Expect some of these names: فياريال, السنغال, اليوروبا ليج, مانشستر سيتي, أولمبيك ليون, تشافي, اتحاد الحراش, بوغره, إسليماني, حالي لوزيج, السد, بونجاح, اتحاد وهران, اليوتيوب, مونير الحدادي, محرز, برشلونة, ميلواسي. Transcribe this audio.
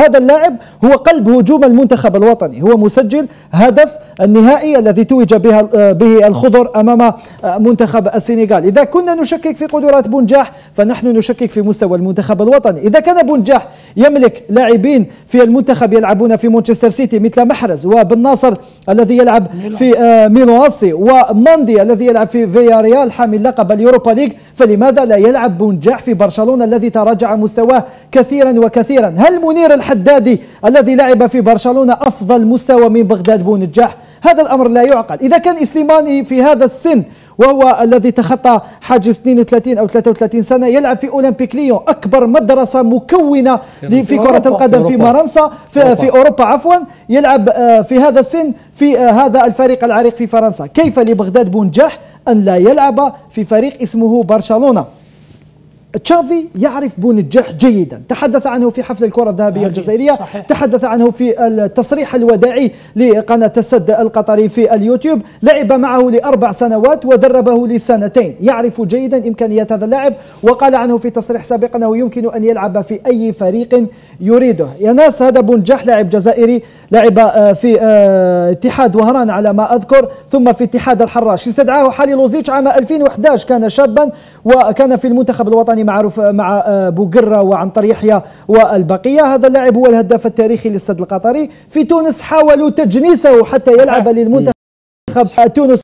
هذا اللاعب هو قلب هجوم المنتخب الوطني، هو مسجل هدف النهائي الذي توج به الخضر أمام منتخب السنغال. إذا كنا نشكك في قدرات بونجاح فنحن نشكك في مستوى المنتخب الوطني. إذا كان بونجاح يملك لاعبين في المنتخب يلعبون في مانشستر سيتي مثل محرز وبن ناصر الذي يلعب في ميلواسي وماندي الذي يلعب في فياريال حامل لقب اليوروبا ليج، فلماذا لا يلعب بونجاح في برشلونة الذي تراجع مستواه كثيرا وكثيرا؟ هل مونير الحدادي الذي لعب في برشلونة أفضل مستوى من بغداد بونجاح؟ هذا الأمر لا يعقل. إذا كان إسليماني في هذا السن وهو الذي تخطى حاجز 32 أو 33 سنة يلعب في أولمبيك ليون، أكبر مدرسة مكونة في كرة القدم في فرنسا، في أوروبا عفوا، يلعب في هذا السن في هذا الفريق العريق في فرنسا، كيف لبغداد بونجاح أن لا يلعب في فريق اسمه برشلونة؟ تشافي يعرف بونجاح جيدا، تحدث عنه في حفل الكرة الذهبية الجزائرية، صحيح. تحدث عنه في التصريح الوداعي لقناة السد القطري في اليوتيوب، لعب معه ل4 سنوات ودربه ل2 سنين، يعرف جيدا إمكانيات هذا اللاعب، وقال عنه في تصريح سابق أنه يمكن أن يلعب في أي فريق يريده. يا ناس، هذا بونجاح لاعب جزائري، لعب في اتحاد وهران على ما أذكر، ثم في اتحاد الحراش، استدعاه حالي لوزيج عام 2011، كان شابا وكان في المنتخب الوطني معروف مع بوغره وعنتر يحيى والبقيه. هذا اللاعب هو الهداف التاريخي للسد القطري. في تونس حاولوا تجنيسه حتى يلعب للمنتخب التونسي